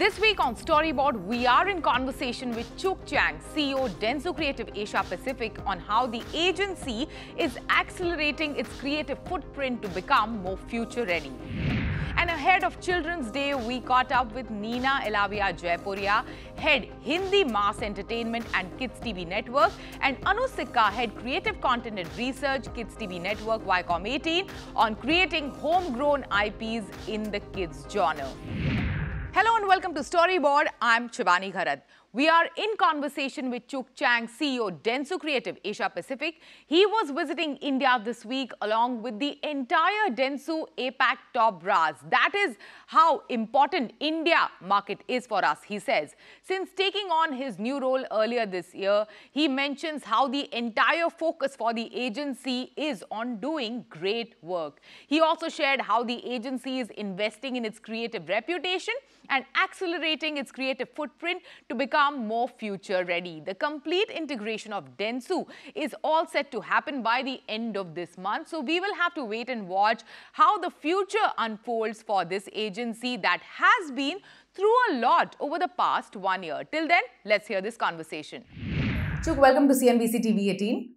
This week on Storyboard, we are in conversation with Cheuk Chiang, CEO Dentsu Creative Asia Pacific, on how the agency is accelerating its creative footprint to become more future-ready. And ahead of Children's Day, we caught up with Nina Elavia Jaipuria, head Hindi Mass Entertainment and Kids TV Network, and Anu Sikka, head Creative Content and Research, Kids TV Network, Viacom 18, on creating homegrown IPs in the kids genre. Hello and welcome to Storyboard. I'm Shivani Gharad. We are in conversation with Cheuk Chiang, CEO Dentsu Creative Asia Pacific. He was visiting India this week along with the entire Dentsu APAC top brass. That is how important India market is for us, he says. Since taking on his new role earlier this year, he mentions how the entire focus for the agency is on doing great work. He also shared how the agency is investing in its creative reputation and accelerating its creative footprint to become more future-ready. The complete integration of Dentsu is all set to happen by the end of this month. So we will have to wait and watch how the future unfolds for this agency that has been through a lot over the past 1 year. Till then, let's hear this conversation. Cheuk, welcome to CNBC-TV18.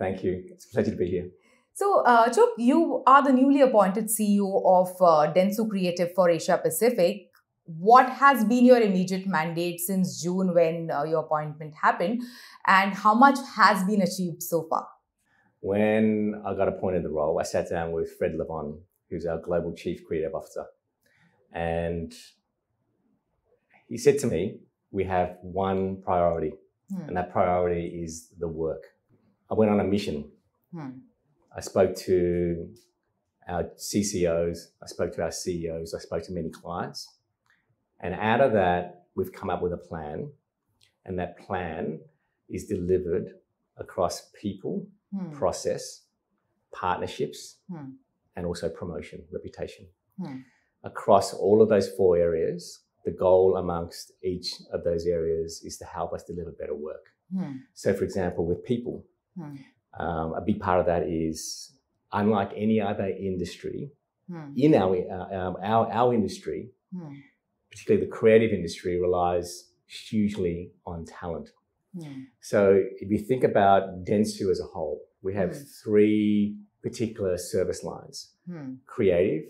Thank you. It's a pleasure to be here. So, Cheuk, you are the newly appointed CEO of Dentsu Creative for Asia Pacific. What has been your immediate mandate since June when your appointment happened, and how much has been achieved so far? When I got appointed the role, I sat down with Fred Levon, who's our Global Chief Creative Officer. And he said to me, we have one priority, and that priority is the work. I went on a mission. I spoke to our CCOs, I spoke to our CEOs, I spoke to many clients. And out of that, we've come up with a plan, and that plan is delivered across people, process, partnerships, and also promotion, reputation. Across all of those four areas, the goal amongst each of those areas is to help us deliver better work. So for example, with people, a big part of that is, unlike any other industry, in our industry, particularly the creative industry, relies hugely on talent. So if you think about Dentsu as a whole, we have three particular service lines: creative,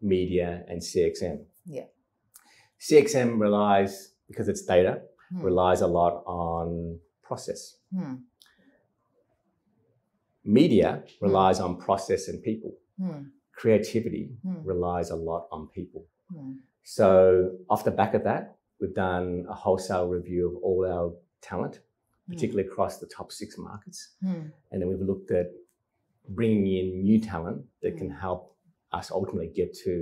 media, and CXM. Yeah. CXM relies, because it's data, relies a lot on process. Media relies on process and people. Creativity relies a lot on people. So off the back of that, we've done a wholesale review of all our talent, particularly across the top 6 markets. And then we've looked at bringing in new talent that can help us ultimately get to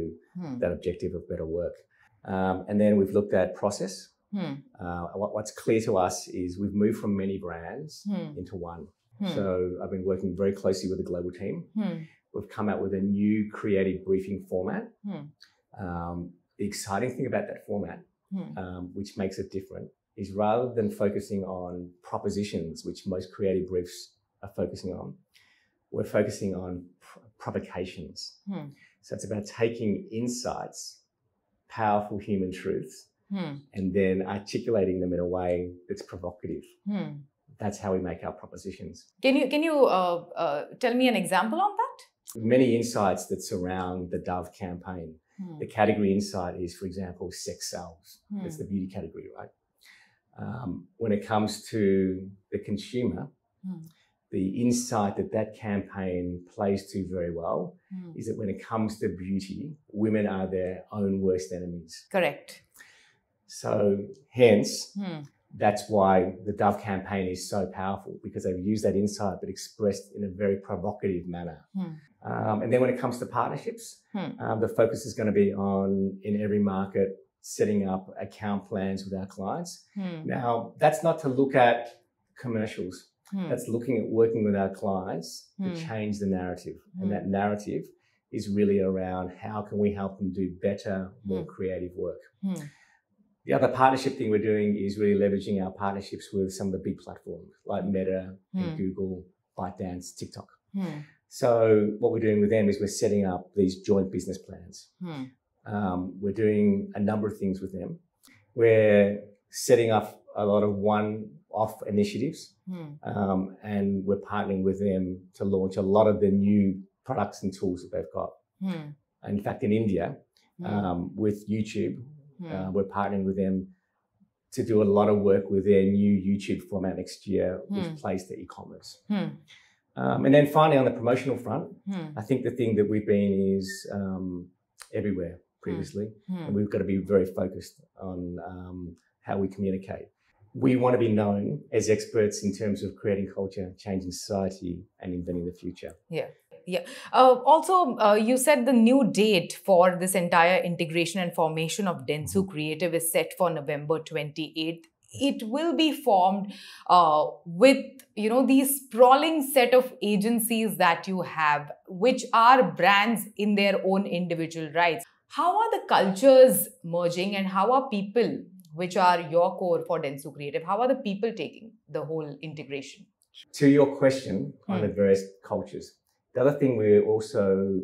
that objective of better work. And then we've looked at process. What's clear to us is we've moved from many brands into one. So I've been working very closely with the global team. We've come out with a new creative briefing format. The exciting thing about that format, which makes it different, is rather than focusing on propositions, which most creative briefs are focusing on, we're focusing on provocations. So it's about taking insights, powerful human truths, and then articulating them in a way that's provocative. That's how we make our propositions. Can you tell me an example on that? Many insights that surround the Dove campaign. The category insight is, for example, sex sells. It's the beauty category, right? When it comes to the consumer, the insight that that campaign plays to very well is that when it comes to beauty, women are their own worst enemies. Correct. So hence, that's why the Dove campaign is so powerful, because they've used that insight but expressed in a very provocative manner. And then when it comes to partnerships, the focus is going to be on, in every market, setting up account plans with our clients. Now, that's not to look at commercials. That's looking at working with our clients to change the narrative. And that narrative is really around how can we help them do better, more creative work. The other partnership thing we're doing is really leveraging our partnerships with some of the big platforms like Meta and Google, ByteDance, TikTok. So what we're doing with them is we're setting up these joint business plans. We're doing a number of things with them. We're setting up a lot of one-off initiatives, and we're partnering with them to launch a lot of the new products and tools that they've got. In fact, in India, with YouTube, we're partnering with them to do a lot of work with their new YouTube format next year, which plays to e-commerce. And then finally, on the promotional front, I think the thing that we've been is everywhere previously, and we've got to be very focused on how we communicate. We want to be known as experts in terms of creating culture, changing society, and inventing the future. Yeah. Yeah. Also, you said the new date for this entire integration and formation of Dentsu Creative is set for November 28th. It will be formed with, you know, these sprawling set of agencies that you have, which are brands in their own individual rights. How are the cultures merging, and how are people, which are your core for Dentsu Creative, how are the people taking the whole integration? To your question on the various cultures, the other thing we also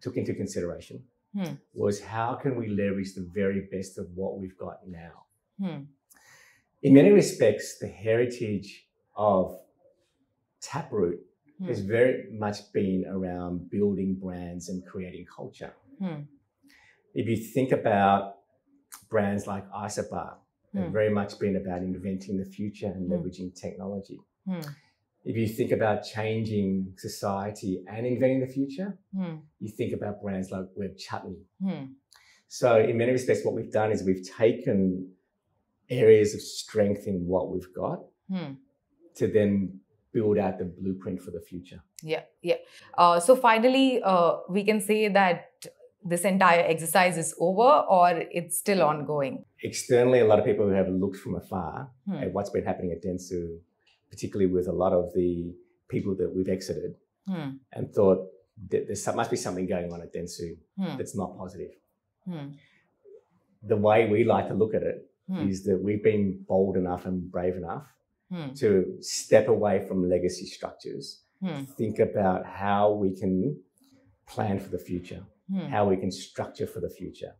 took into consideration was how can we leverage the very best of what we've got now. In many respects, the heritage of Taproot has very much been around building brands and creating culture. If you think about brands like Isobar, they've very much been about inventing the future and leveraging technology. If you think about changing society and inventing the future, you think about brands like Web Chutney. So in many respects, what we've done is we've taken areas of strength in what we've got to then build out the blueprint for the future. Yeah, yeah. So finally, we can say that this entire exercise is over, or it's still ongoing? Externally, a lot of people have looked from afar at what's been happening at Dentsu, particularly with a lot of the people that we've exited, and thought that there must be something going on at Dentsu that's not positive. The way we like to look at it is that we've been bold enough and brave enough to step away from legacy structures, think about how we can plan for the future, how we can structure for the future,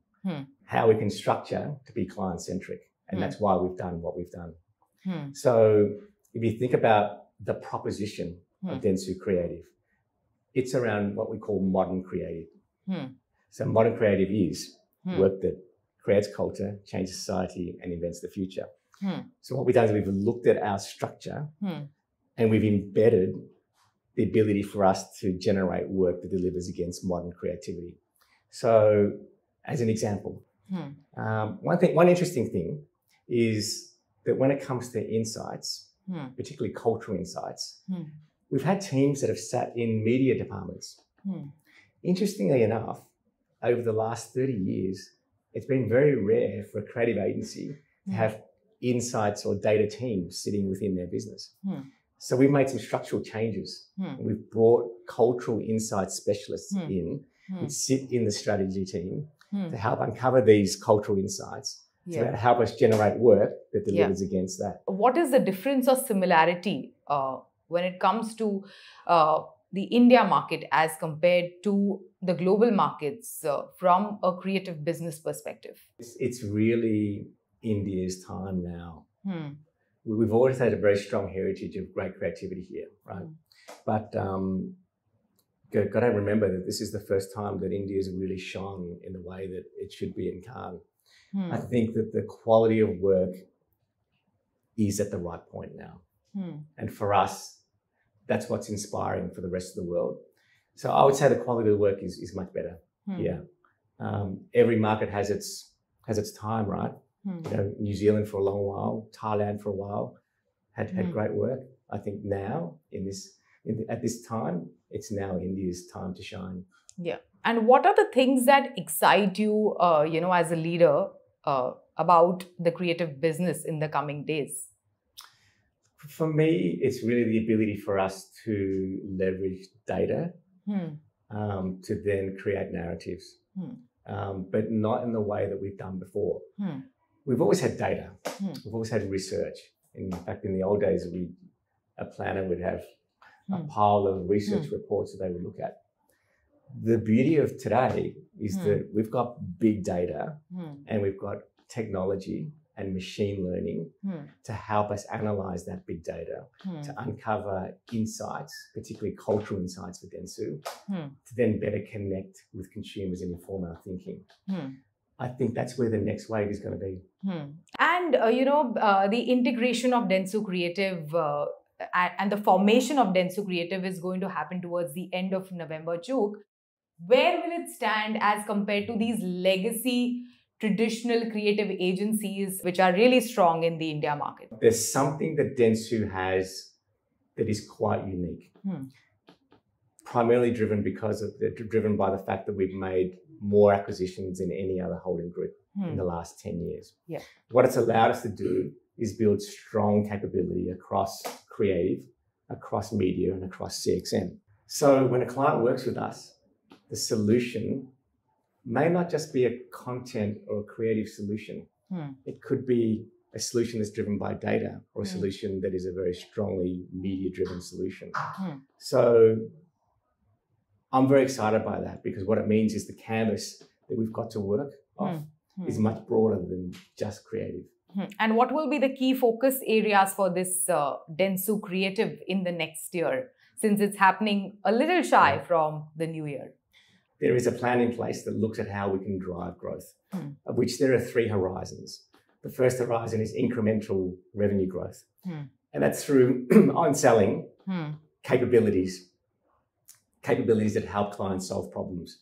how we can structure to be client-centric. And that's why we've done what we've done. So if you think about the proposition of Dentsu Creative, it's around what we call modern creative. So modern creative is work that creates culture, changes society, and invents the future. So what we've done is we've looked at our structure and we've embedded the ability for us to generate work that delivers against modern creativity. So as an example, one interesting thing is that when it comes to insights, particularly cultural insights, we've had teams that have sat in media departments. Interestingly enough, over the last 30 years, it's been very rare for a creative agency to have insights or data teams sitting within their business. So we've made some structural changes. We've brought cultural insight specialists in that sit in the strategy team to help uncover these cultural insights, so that help us generate work that delivers against that. What is the difference or similarity when it comes to the India market as compared to the global markets from a creative business perspective? It's really India's time now. We've always had a very strong heritage of great creativity here, right? But got to remember that this is the first time that India's really shone in the way that it should be in Cannes. I think that the quality of work is at the right point now. And for us, that's what's inspiring for the rest of the world. So I would say the quality of the work is much better. Yeah. Every market has its time, right? You know, New Zealand for a long while, Thailand for a while, had great work. I think now, at this time, it's now India's time to shine. Yeah. And what are the things that excite you, you know, as a leader about the creative business in the coming days? For me, it's really the ability for us to leverage data to then create narratives, but not in the way that we've done before. We've always had data. We've always had research. In fact, in the old days, a planner would have a pile of research reports that they would look at. The beauty of today is that we've got big data and we've got technology and machine learning to help us analyze that big data, to uncover insights, particularly cultural insights for Dentsu, to then better connect with consumers and inform our thinking. I think that's where the next wave is going to be. And, the integration of Dentsu Creative and the formation of Dentsu Creative is going to happen towards the end of November, Cheuk. Where will it stand as compared to these legacy traditional creative agencies which are really strong in the India market? There's something that Dentsu has that is quite unique, primarily driven by the fact that we've made more acquisitions than any other holding group in the last 10 years. Yeah. What it's allowed us to do is build strong capability across creative, across media, and across CXM. So when a client works with us, the solution may not just be a content or a creative solution. It could be a solution that's driven by data or a solution that is a very strongly media-driven solution. So I'm very excited by that because what it means is the canvas that we've got to work off is much broader than just creative. And what will be the key focus areas for this Dentsu Creative in the next year, since it's happening a little shy from the new year? There is a plan in place that looks at how we can drive growth, of which there are three horizons. The first horizon is incremental revenue growth, and that's through on-selling capabilities that help clients solve problems.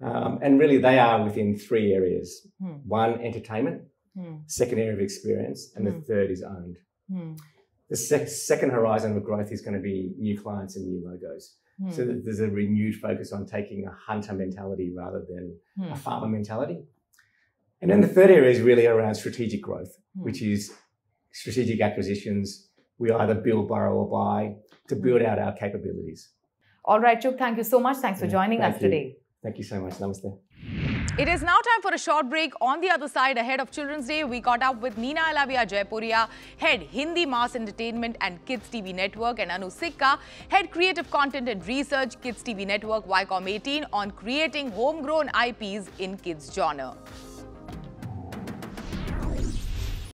And really they are within three areas. One, entertainment, second area of experience, and the third is owned. The second horizon of growth is going to be new clients and new logos. So there's a renewed focus on taking a hunter mentality rather than a farmer mentality. And then the third area is really around strategic growth, which is strategic acquisitions. We either build, borrow, or buy to build out our capabilities. All right, Cheuk, thank you so much. Thanks for joining us today. Thank you so much. Namaste. It is now time for a short break. On the other side, ahead of Children's Day, we caught up with Nina Elavia Jaipuria, head Hindi Mass Entertainment and Kids TV Network, and Anu Sikka, head Creative Content and Research, Kids TV Network, Viacom 18, on creating homegrown IPs in kids genre.